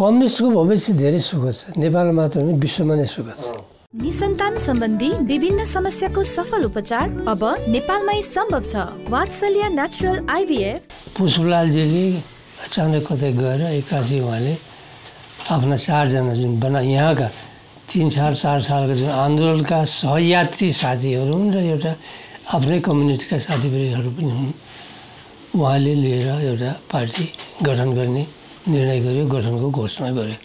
कम्युनिस्टको भविष्य धेरै सुखद छ, नेपालमा मात्र होइन विश्वमा नै सुखद छ। निसन्तान सम्बन्धी विभिन्न समस्याको सफल उपचार अब नेपालमै सम्भव छ। वात्सल्य नेचुरल आइभीएफ। पुष्पलालजीले अचानक कतै गएर एक्कासी उहाँले आफ्ना चारजना जुन बना यहाँका तीन चार सालका जुन आन्दोलनका सहयात्री साथीहरू हुन् र एउटा आफ्नै कम्युनिटीका साथीभाइहरू पनि हुन्, उहाँले लिएर एउटा पार्टी गठन गर्ने निर्णय गर्यो, गठनको घोषणा गर्यो।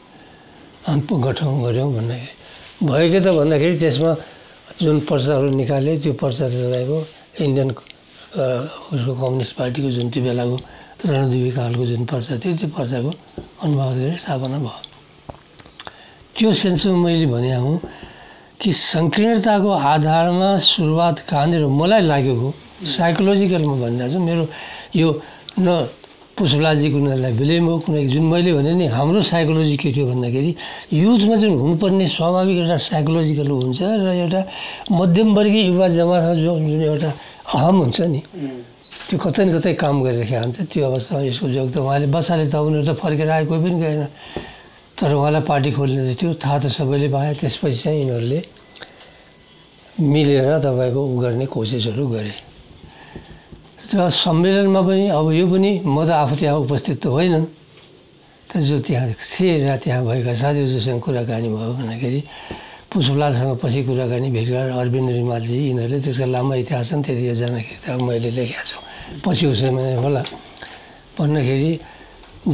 अनि गठन गर्यौँ भन्दाखेरि भएको त भन्दाखेरि त्यसमा जुन पर्चाहरू निकाले त्यो पर्चा तपाईँको इन्डियन उसको कम्युनिस्ट पार्टीको जुन त्यो बेलाको रणदीवी कालको जुन पर्चा थियो त्यो पर्चाको अनुवाद गरेर स्थापना भयो। त्यो सेन्समा मैले भने हुँ कि संकीर्णताको आधारमा सुरुवात कहाँनिर मलाई लागेको साइकोलोजिकलमा भनिरहेको छु। मेरो यो न पुष्पलालजीको उनीहरूलाई बिलेम हो कुनै जुन मैले भने नि हाम्रो साइकोलोजी के थियो भन्दाखेरि युथमा जुन हुनुपर्ने स्वाभाविक एउटा साइकोलोजिकल हुन्छ र एउटा मध्यमवर्गीय युवा जमातमा जुन एउटा अहम हुन्छ नि त्यो कतै न कतै काम गरिरहेको हुन्छ। त्यो अवस्थामा यसको जोग त उहाँले बसाले त उनीहरू त फर्केर आए कोही पनि गएन, तर उहाँलाई पार्टी खोल्ने थियो थाहा त सबैले पाए। त्यसपछि चाहिँ यिनीहरूले मिलेर तपाईँको उ गर्ने कोसिसहरू गरे र सम्मेलनमा पनि अब यो पनि म त आफू त्यहाँ उपस्थित त होइनन्, तर जो त्यहाँ थिए र त्यहाँ भएका साथीहरूसँग कुराकानी भयो भन्दाखेरि पुष्पलालसँग पछि कुराकानी भेट गरेर अरविन्द रिमालजी यिनीहरूले त्यसका लामो इतिहास छन्। त्यतिखेर जाँदाखेरि त मैले लेखेको छु पछि उसैमा होला भन्दाखेरि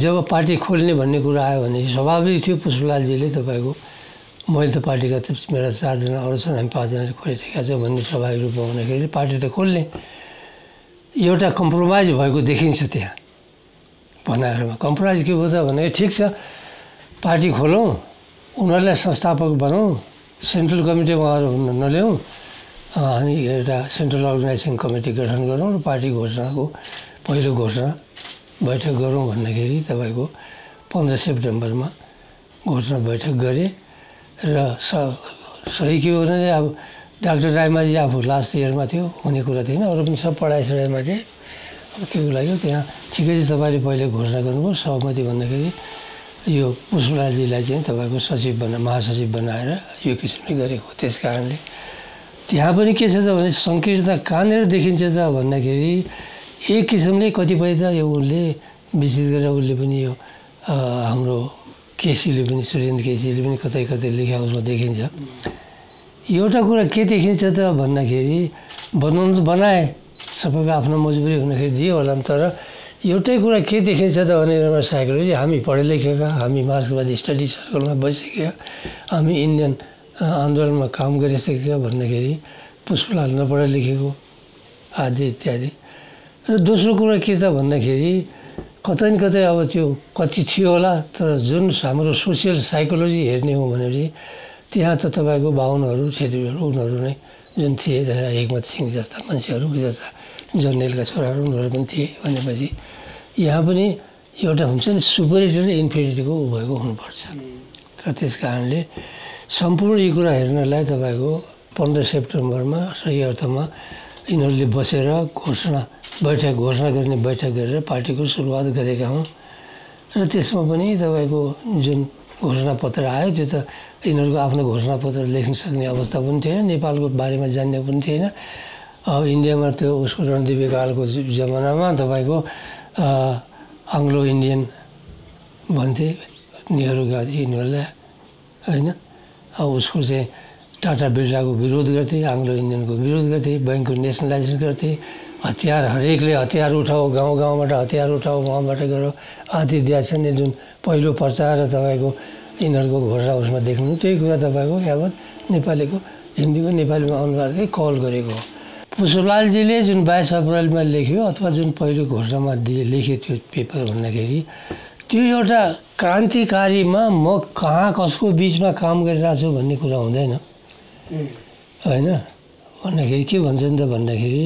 जब पार्टी खोल्ने भन्ने कुरा आयो भने स्वाभाविक थियो पुष्पलालजीले तपाईँको मैले त पार्टीका मेरा चारजना अरू छन् हामी पाँचजना खोलिसकेका छौँ भन्ने स्वाभाविक रूपमा हुँदाखेरि पार्टी त खोल्ने एउटा कम्प्रोमाइज भएको देखिन्छ त्यहाँ भनाइहरूमा। कम्प्रोमाइज के भयो त भन्दाखेरि ठिक छ पार्टी खोलौँ, उनीहरूलाई संस्थापक बनाउँ, सेन्ट्रल कमिटी उहाँहरू नल्याउँ, हामी एउटा सेन्ट्रल अर्गनाइजिङ कमिटी गठन गरौँ र पार्टी घोषणाको पहिलो घोषणा बैठक गरौँ भन्दाखेरि तपाईँको 15 सेप्टेम्बरमा घोषणा बैठक गरे र सही के हो भने अब डाक्टर रायमाझी आफू लास्ट इयरमा थियो, हुने कुरा थिएन, अरू पनि सब पढाइसडाइमा थिए। अब के लाग्यो त्यहाँ ठिकै छ तपाईँले पहिले घोषणा गर्नुभयो सहमति भन्दाखेरि यो पुष्पलालजीलाई चाहिँ तपाईँको सचिव महासचिव बनाएर यो किसिमले गरेको। त्यस कारणले त्यहाँ पनि के छ त भने संकीर्णता कहाँनिर देखिन्छ त भन्दाखेरि एक किसिमले कतिपय त यो उनले विशेष गरेर उसले पनि यो हाम्रो केसीले पनि सुरेन्द्र केसीले पनि कतै कतै लेख्या उसमा देखिन्छ। एउटा कुरा के देखिन्छ त भन्दाखेरि बनाउनु त बनाए सबैको आफ्नो मजबुरी हुँदाखेरि दियो होला नि, तर एउटै कुरा के देखिन्छ त भनेर साइकोलोजी हामी पढे लेखेका हामी मार्क्सवादी स्टडी सर्कलमा बसिसकेका हामी इन्डियन आन्दोलनमा काम गरिसकेका भन्दाखेरि पुष्पलाल नपढे लेखेको आदि इत्यादि। र दोस्रो कुरा के त भन्दाखेरि कतै न कतै अब त्यो कति थियो होला, तर जुन हाम्रो सोसियल साइकोलोजी हेर्ने हो भने त्यहाँ त तपाईँको बाहुनहरू छेत्रीहरू उनीहरू नै जुन थिए हेकमत सिंह जस्ता मान्छेहरू जस्ता जर्नेलका छोराहरू उनीहरू पनि थिए भनेपछि यहाँ पनि एउटा हुन्छ नि सुपरिटी र इन्फेरिटीको भएको हुनुपर्छ। र त्यस कारणले सम्पूर्ण यी कुरा हेर्नलाई तपाईँको 15 सेप्टेम्बरमा सही अर्थमा यिनीहरूले बसेर घोषणा गर्ने बैठक गरेर पार्टीको सुरुवात गरेका हुन्। र त्यसमा पनि तपाईँको जुन घोषणापत्र आयो त्यो त यिनीहरूको आफ्नो घोषणापत्र लेख्न सक्ने अवस्था पनि थिएन, नेपालको बारेमा जान्ने पनि थिएन। अब इन्डियामा त्यो उसको रणदीवी कालको जमानामा तपाईँको आङ्ग्लो इन्डियन भन्थे नेहरू गान्धी यिनीहरूलाई होइन, अब उसको चाहिँ टाटा बिर्लाको विरोध गर्थे, आङ्ग्लो इन्डियनको विरोध गर्थे, बैङ्कको नेसनलाइजेसन गर्थे, हतियार हरेकले हतियार उठाओ गाउँ गाउँबाट हतियार उठाओ गाउँबाट गएर आदि दिएछन्। जुन पहिलो पर्चा र तपाईँको यिनीहरूको घोषणा उसमा देख्नु त्यही कुरा तपाईँको यावत नेपालीको हिन्दीको नेपालीमा अनुवादकै कल गरेको हो। पुष्पलालजीले जुन 22 अप्रेलमा लेख्यो अथवा जुन पहिलो घोषणामा लेखे त्यो पेपर भन्दाखेरि त्यो एउटा क्रान्तिकारीमा म कहाँ कसको बिचमा काम गरिरहेको छु भन्ने कुरा हुँदैन होइन भन्दाखेरि के भन्छन् त भन्दाखेरि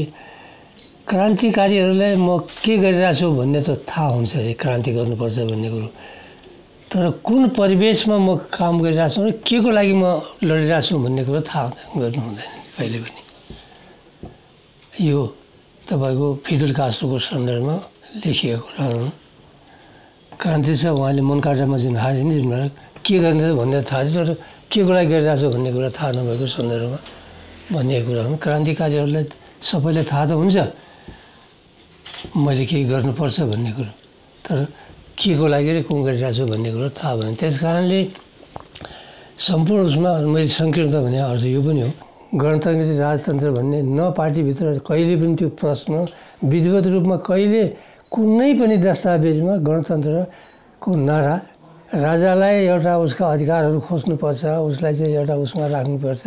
क्रान्तिकारीहरूलाई म के गरिरहेको छु भन्ने त थाहा हुन्छ अरे क्रान्ति गर्नुपर्छ भन्ने कुरो, तर कुन परिवेशमा म काम गरिरहेको छु र के को लागि म लडिरहेको छु भन्ने कुरो थाहा गर्नु हुँदैन कहिले पनि। यो तपाईँको फिडेल कास्ट्रोको सन्दर्भमा लेखिएको कुराहरू क्रांति से उहाँले मन कार्जमा जुन हारे नि जुन भएर के गर्ने भन्ने थाहा थियो तर के कुरा गरिरहेको भन्ने कुरा थाहा नभएको सन्दर्भमा भन्ने कुरा हो। क्रान्तिकारीहरूलाई सबैले थाहा त हुन्छ मैले केही गर्नुपर्छ भन्ने कुरा, तर के को लागि र कुन गरिरहेको भन्ने कुरा थाहा भएन। त्यस कारणले सम्पूर्ण उसमा मैले सङ्कीर्णता भन्ने अर्थ यो पनि हो। गणतान्त्रिक राजतन्त्र भन्ने न पार्टीभित्र कहिले पनि त्यो प्रश्न विधिवत रूपमा कहिले कुनै पनि दस्तावेजमा गणतन्त्रको नारा राजालाई एउटा उसका अधिकारहरू खोज्नुपर्छ, उसलाई चाहिँ एउटा उसमा राख्नुपर्छ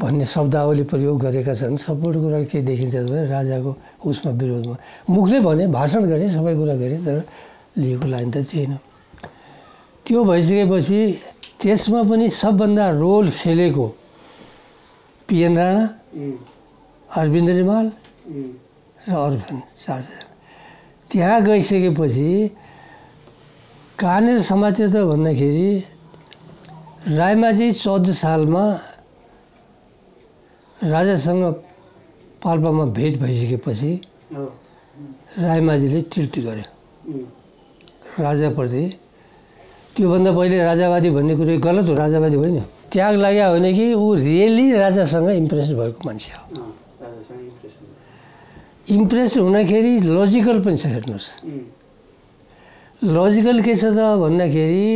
भन्ने शब्दावली प्रयोग गरेका छन्। सबै कुरा के देखिन्छ भने राजाको उसमा विरोधमा मुखले भने भाषण गरे सबै कुरा गरे तर लिएको लाइन त थिएन। त्यो भइसकेपछि त्यसमा पनि सबभन्दा रोल खेलेको पीएन राणा, अरविन्द रिमाल र अरू चारजना त्यहाँ गइसकेपछि कहाँनिर समात्यो त भन्दाखेरि रायमाझी 14 सालमा राजासँग पाल्पामा भेट भइसकेपछि रायमाझीले त्रुटि गर्यो राजाप्रति। त्योभन्दा पहिले राजावादी भन्ने कुरो गलत हो, राजावादी होइन। त्याग लाग्यो भने कि ऊ रियली राजासँग इम्प्रेस भएको मान्छे हो। इम्प्रेस हुँदाखेरि लजिकल पनि छ। हेर्नुहोस् लजिकल के छ त भन्दाखेरि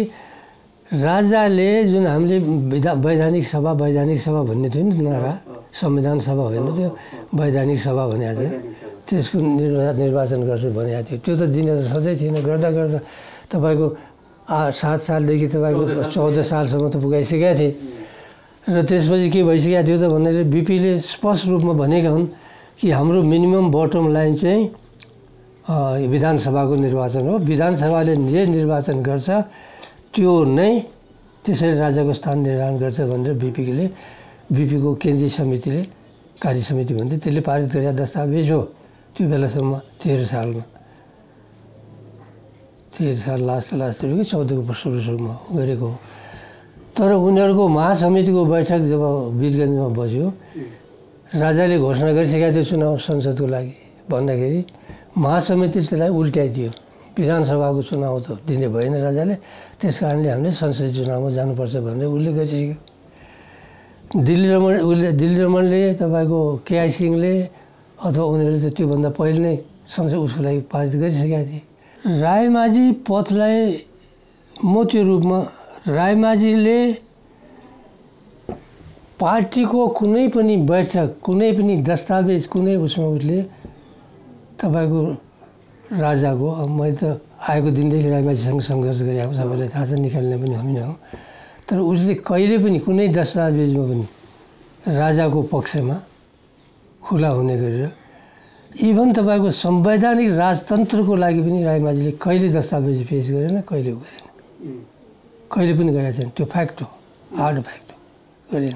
राजाले जुन हामीले वैधानिक सभा भन्ने थियो नि नारा, संविधान सभा होइन त्यो वैधानिक सभा भनेको थियो, त्यसको निर्वाचन गर्छु भनेको थियो। त्यो त दिन त सधैँ थिएन, गर्दा गर्दा तपाईँको 7 सालदेखि तपाईँको 14 सालसम्म त पुगाइसकेका थिए। र त्यसपछि के भइसकेको थियो त भन्दाखेरि बिपीले स्पष्ट रूपमा भनेका हुन् कि हाम्रो मिनिमम बटम लाइन चाहिँ विधानसभाको निर्वाचन हो, विधानसभाले जे निर्वाचन गर्छ त्यो नै त्यसरी राजाको स्थान निर्धारण गर्छ भनेर बिपीको केन्द्रीय समितिले कार्य समिति भन्थे त्यसले पारित गरेका दस्तावेज हो। त्यो बेलासम्म 13 सालमा 13 साल लास्टको 14 वर्षमा गरेको हो। तर उनीहरूको महासमितिको बैठक जब वीरगन्जमा बस्यो राजाले घोषणा गरिसकेका थियो चुनाव संसदको लागि भन्दाखेरि महासमितिले त्यसलाई उल्ट्याइदियो, विधानसभाको चुनाव त दिने भएन राजाले, त्यस कारणले हामीले संसदीय चुनावमा जानुपर्छ भनेर उल्ले गरिसक्यो। दिल्ली रमणले तपाईँको केआई सिंहले अथवा उनीहरूले त त्योभन्दा पहिले नै संसद उसको लागि पारित गरिसकेका थिए। रायमाझी पथलाई म त्यो रूपमा रायमाझीले पार्टीको कुनै पनि बैठक कुनै पनि दस्तावेज कुनै उसमा उसले तपाईँको राजाको मैले त आएको दिनदेखि रायमाझीसँग सङ्घर्ष गरेको हो, सबैलाई थाहा छ, निकाल्ने पनि हामी नै हो, तर उसले कहिले पनि कुनै दस्तावेजमा पनि राजाको पक्षमा खुला हुने गरेर इभन तपाईँको संवैधानिक राजतन्त्रको लागि पनि रायमाझीले कहिले दस्तावेज पेश गरेन, कहिले गरेन, कहिले पनि गरेका छैन। त्यो फ्याक्ट हो, हार्ड फ्याक्ट हो, गरेन।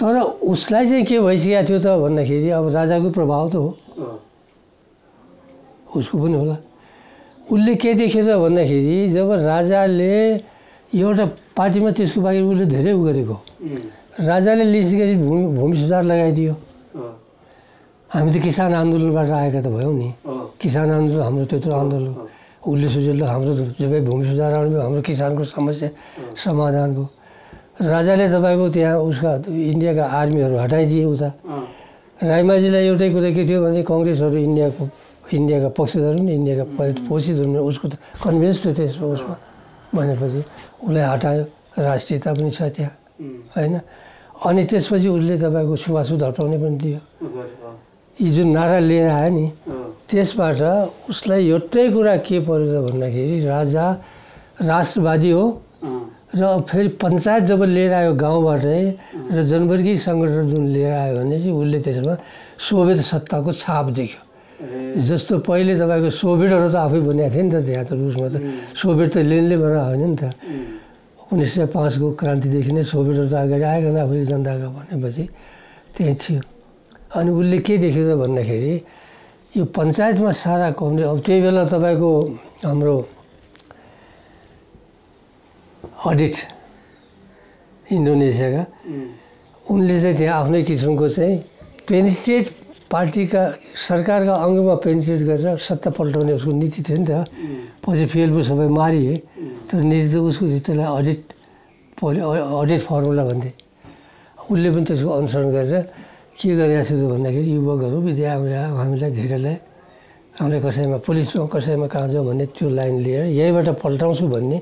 तर उसलाई चाहिँ के भइसकेको थियो त भन्दाखेरि अब राजाको प्रभाव त हो, उसको पनि होला। उसले के देख्यो त भन्दाखेरि जब राजाले एउटा पार्टीमा त्यसको बारे उसले धेरै गरेको राजाले लिइसकेपछि भूमि सुधार लगाइदियो। हामी त किसान आन्दोलनबाट आएका त भयौँ नि, किसान आन्दोलन हाम्रो त्यत्रो आन्दोलन हो, उसले सोचेर हाम्रो जब भूमि सुधार आउनुभयो हाम्रो किसानको समस्या समाधान भयो। राजाले तपाईँको त्यहाँ उसका इन्डियाका आर्मीहरू हटाइदिए। उता रायमाझीलाई एउटै कुरा के थियो भने कङ्ग्रेसहरू इन्डियाका पक्षधर हुन्, इन्डियाका पोषित हुन्, उसको त कन्भिन्स थियो त्यसमा उसमा भनेपछि उसलाई हटायो। राष्ट्रियता पनि छ त्यहाँ होइन। अनि त्यसपछि उसले तपाईँको छुवाछुत हटाउने पनि दियो। यी जुन नारा लिएर आयो नि त्यसबाट उसलाई एउटै कुरा के पऱ्यो त भन्दाखेरि राजा राष्ट्रवादी हो र फेरि पञ्चायत जब लिएर आयो गाउँबाटै र जनवर्गीय सङ्गठन जुन लिएर आयो भने चाहिँ उसले त्यसमा सोभियत सत्ताको छाप देख्यो। जस्तो पहिले तपाईँको सोभियतहरू त आफै बनेको थियो नि त, त्यहाँ त रुसमा त सोभियत त लेनले बनाएको होइन नि त। 1905को क्रान्तिदेखि नै सोभियतहरू त अगाडि आएकन आफूले जनताका भनेपछि त्यही थियो। अनि उसले के देख्यो त भन्दाखेरि यो पञ्चायतमा सारा कम्युनिटी अब त्यही बेला तपाईँको हाम्रो अडिट इन्डोनेसियाका उनले चाहिँ त्यहाँ आफ्नै किसिमको चाहिँ पेनिट्रेट पार्टीका सरकारका अङ्गमा पेनिट्रेट गरेर सत्ता पल्टाउने उसको नीति थियो नि त। पछि फेलबु सबै मारिए तर निजी उसको त्यसलाई अडिट अडिट फर्मुला भन्थे उसले पनि त्यसको अनुसरण गरेर के गरेको थियो भन्दाखेरि युवकहरू विद्यालय हामीलाई धेरैलाई हामीले कसैमा पुलिस हो कसैमा कहाँ जाउँ भन्ने त्यो लाइन लिएर यहीँबाट पल्टाउँछु भन्ने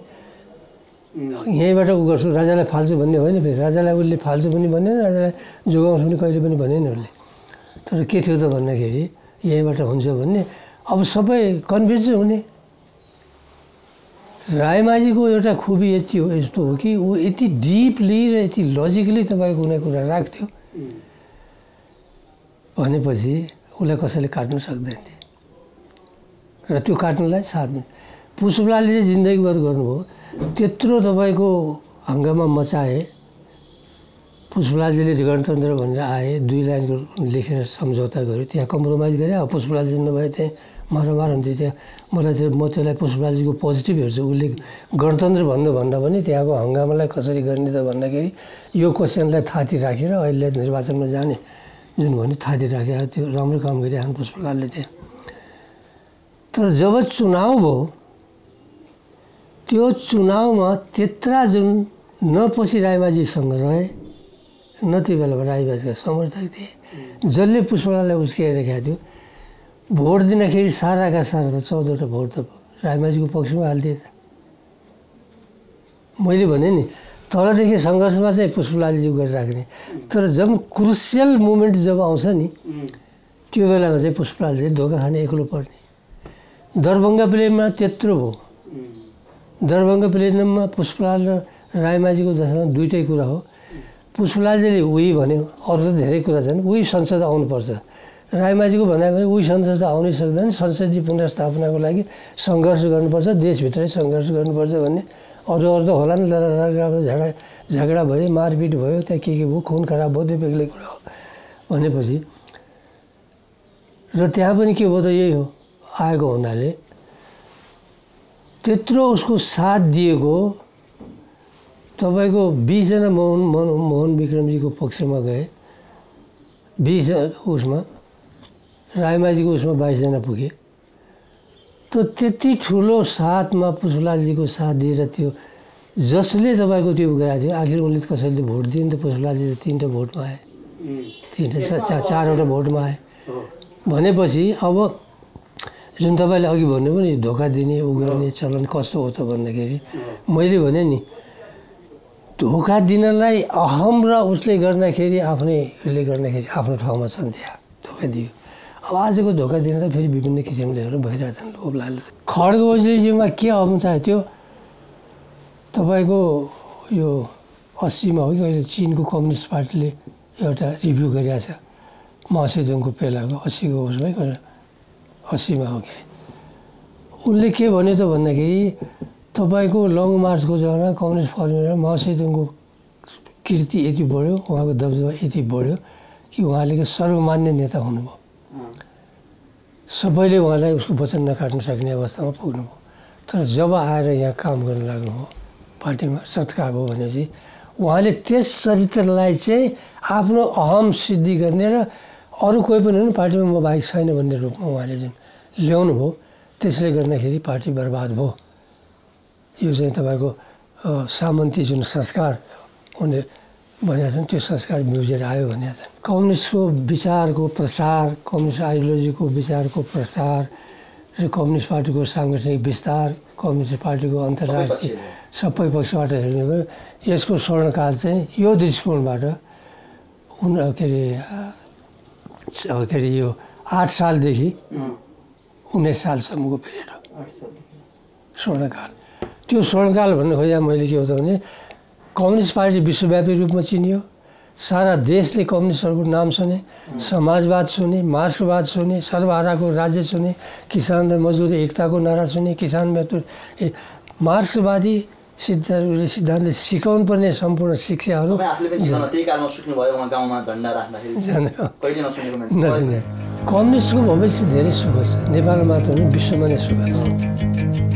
यहीँबाट उ गर्छु राजालाई फाल्छु भन्ने होइन फेरि राजालाई उसले फाल्छु पनि भनेन राजालाई जोगाउँछु पनि कहिले पनि भनेन उसले तर के थियो त भन्दाखेरि यहीँबाट हुन्छ भन्ने अब सबै कन्भिन्स हुने रायमाझीको एउटा खुबी यति हो यस्तो हो कि ऊ यति डिपली र यति लजिकली तपाईको कुनै कुरा राख्थ्यो भनेपछि उसलाई कसैले काट्न सक्दैन थियो र त्यो काट्नलाई साथमा पुष्पलालले जिन्दगीभर गर्नुभयो त्यत्रो तपाईको हंगामा मचाए पुष्पलालजीले गणतन्त्र भनेर आए दुई लाइनको लेखेर सम्झौता गर्यो त्यहाँ कम्प्रोमाइज गरे अब पुष्पलालजी नभए त्यहाँ मारामार हुन्थ्यो त्यहाँ मलाई म त्यसलाई पुष्पलालजीको पोजिटिभ हेर्छु उसले गणतन्त्र भन्दा पनि त्यहाँको हंगामालाई कसरी गर्ने त भन्दाखेरि यो क्वेसनलाई थाती राखेर अहिले निर्वाचनमा जाने जुन भन्यो थाती राखेर त्यो राम्रो काम गरिहाल्नु पुष्पलालले त्यहाँ तर जब चुनाव भयो त्यो चुनावमा त्यत्रा जुन न पछि रायमाझीसँग रहे न त्यो बेलामा रायमाझीका समर्थक थिए जसले पुष्पलाललाई उस्किराखेको थियो भोट दिँदाखेरि साराका सारा त 14 भोट त रायमाझीको पक्षमा हालिदिए त मैले भने नि तलदेखि सङ्घर्षमा चाहिँ पुष्पलालजी गरिराख्ने तर जब क्रुसियल मोमेन्ट जब आउँछ नि त्यो बेलामा चाहिँ पुष्पलालजी धोका खाने एक्लो पर्ने दरभङ्गा प्लेनमा त्यत्रो भयो दरभङ्गा प्लेनमा पुष्पलाल र रायमाझीको दशामा दुईटै कुरा हो पुष्पलालजीले उही भन्यो अरू त धेरै कुरा छन् उही संसद आउनुपर्छ रायमाझीको भनाइ भने उही संसद आउनै सक्दैन संसदीय पुनर्स्थापनाको लागि सङ्घर्ष गर्नुपर्छ देशभित्रै सङ्घर्ष गर्नुपर्छ भन्ने अरू अरू त होला नि झगडा झगडा भयो मारपिट भयो त्यहाँ के भयो खुन खराब भयो त्यो बेग्लै कुरा हो भनेपछि र त्यहाँ पनि के भयो त यही हो आएको हुनाले त्यत्रो उसको साथ दिएको तपाईको 20 जना मोहन विक्रमजीको पक्षमा गए 20 उसमा रायमाझीको उसमा 22 जना पुगे तो त्यति ठुलो साथमा पुष्पलालजीको साथ दिएर त्यो जसले तपाईको त्यो गराएको थियो आखिर उनले कसैले भोट दिएन त पुष्पलालजीले 3 भोटमा आए 4 भोटमा आए भनेपछि अब जुन तपाईले अघि भन्नुभयो नि धोका दिने उ गर्ने चलन कस्तो हो त भन्दाखेरि मैले भने नि धोका दिनलाई अहम र उसले गर्दाखेरि आफ्नैले गर्दाखेरि आफ्नो ठाउँमा छन् त्यहाँ धोका दियो अब आजको धोका दिन त फेरि विभिन्न किसिमलेहरू भइरहेछन् लोभलाले खड्गोजीमा के आउनु चाहे त्यो तपाईको यो 80 मा हो कि अहिले चीनको कम्युनिस्ट पार्टीले एउटा रिभ्यू गरिरहेको छ मासेदोङको पेलाको 80 को उसमै गरेर 80 मा हो के उनले के भन्यो त भन्दाखेरि तपाईको लङ मार्चको जग्गामा कम्युनिस्ट फर्मुला माओसेदुङको कीर्ति यति बढ्यो उहाँको दबदबा यति बढ्यो कि उहाँले सर्वमान्य नेता हुनुभयो सबैले उहाँलाई उसको वचन नकाट्न सक्ने अवस्थामा पुग्नुभयो तर जब आएर यहाँ काम गर्न लाग्नुभयो पार्टीमा सत्कार भयो भनेपछि उहाँले त्यस चरित्रलाई चाहिँ आफ्नो अहम सिद्धि गर्ने र अरू कोही पनि होइन पार्टीमा म बाहेक छैन भन्ने रूपमा उहाँले जुन ल्याउनुभयो त्यसले गर्दाखेरि पार्टी बर्बाद भयो यो चाहिँ तपाईँको सामन्ती जुन संस्कार उनले भनेका छन् त्यो संस्कार म्युजियर आयो भनेका छन् कम्युनिस्टको विचारको प्रसार कम्युनिस्ट आइडियोलोजीको विचारको प्रसार र कम्युनिस्ट पार्टीको साङ्गठनिक विस्तार कम्युनिस्ट पार्टीको अन्तर्राष्ट्रिय सबै पक्षबाट हेर्ने भयो यसको स्वर्णकाल चाहिँ यो दृष्टिकोणबाट के अरे यो 8 सालदेखि 19 सालसम्मको पिरियड हो स्वर्णकाल त्यो स्वर्णकाल भन्ने खोजा मैले के हो त भने कम्युनिस्ट पार्टी विश्वव्यापी रूपमा चिनियो सारा देशले कम्युनिस्टहरूको नाम सुने समाजवाद सुने मार्क्सवाद सुने सर्वहाराको राज्य सुने किसान र मजदुर एकताको नारा सुने किसान मजदुर मार्क्सवादी सिद्धान्तले सिकाउनु पर्ने सम्पूर्ण शिक्षाहरू नसुने कम्युनिस्टको भविष्य धेरै सुख छ नेपालमा मात्र होइन विश्वमा नै सुख छ।